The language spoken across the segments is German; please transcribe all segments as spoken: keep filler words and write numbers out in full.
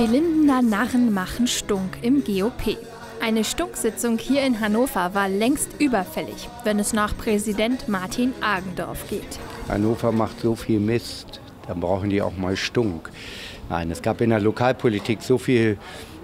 Die Lindener Narren machen Stunk im G O P. Eine Stunksitzung hier in Hannover war längst überfällig, wenn es nach Präsident Martin Agendorf geht. Hannover macht so viel Mist, dann brauchen die auch mal Stunk. Nein, es gab in der Lokalpolitik so viel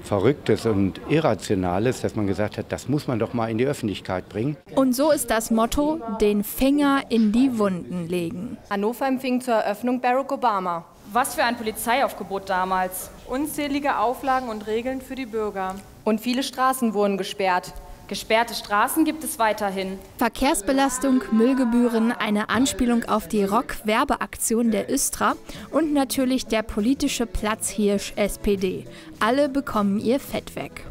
Verrücktes und Irrationales, dass man gesagt hat, das muss man doch mal in die Öffentlichkeit bringen. Und so ist das Motto, den Finger in die Wunden legen. Hannover empfing zur Eröffnung Barack Obama. Was für ein Polizeiaufgebot damals. Unzählige Auflagen und Regeln für die Bürger. Und viele Straßen wurden gesperrt. Gesperrte Straßen gibt es weiterhin. Verkehrsbelastung, Müllgebühren, eine Anspielung auf die Rock-Werbeaktion der Östra und natürlich der politische Platzhirsch S P D. Alle bekommen ihr Fett weg.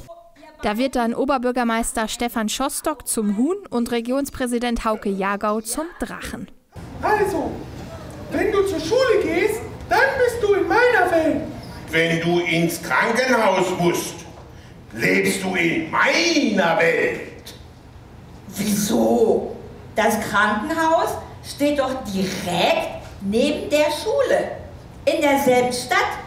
Da wird dann Oberbürgermeister Stefan Schostock zum Huhn und Regionspräsident Hauke Jagau zum Drachen. Also, wenn du zur Schule gehst, dann bist du in meiner Welt. Wenn du ins Krankenhaus musst, lebst du in meiner Welt. Wieso? Das Krankenhaus steht doch direkt neben der Schule, in derselben Stadt.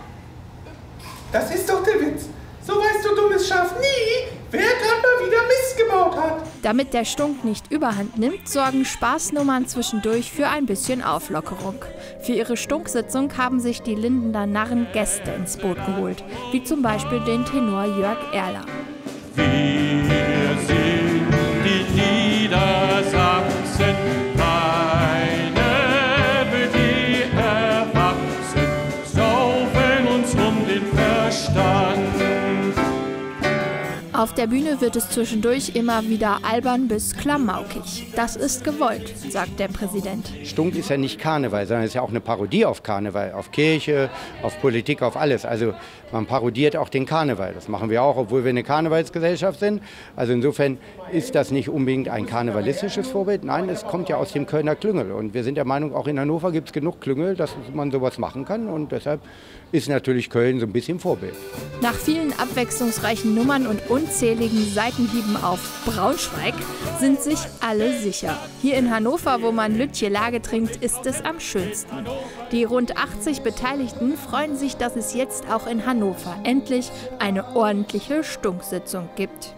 Das ist doch der Witz. So weißt du, dummes Schaf, nie, wer gerade mal wieder Mist gebaut hat. Damit der Stunk nicht überhand nimmt, sorgen Spaßnummern zwischendurch für ein bisschen Auflockerung. Für ihre Stunksitzung haben sich die Lindener Narren Gäste ins Boot geholt, wie zum Beispiel den Tenor Jörg Erler. Wir sind die Niedersachsen, keine, die erwachsen, saufen uns um den Verstand. Auf der Bühne wird es zwischendurch immer wieder albern bis klamaukig. Das ist gewollt, sagt der Präsident. Stunk ist ja nicht Karneval, sondern es ist ja auch eine Parodie auf Karneval, auf Kirche, auf Politik, auf alles. Also man parodiert auch den Karneval. Das machen wir auch, obwohl wir eine Karnevalsgesellschaft sind. Also insofern ist das nicht unbedingt ein karnevalistisches Vorbild. Nein, es kommt ja aus dem Kölner Klüngel. Und wir sind der Meinung, auch in Hannover gibt es genug Klüngel, dass man sowas machen kann. Und deshalb ist natürlich Köln so ein bisschen Vorbild. Nach vielen abwechslungsreichen Nummern und unzähligen Seitenhieben auf Braunschweig sind sich alle sicher. Hier in Hannover, wo man Lütje-Lage trinkt, ist es am schönsten. Die rund achtzig Beteiligten freuen sich, dass es jetzt auch in Hannover endlich eine ordentliche Stunksitzung gibt.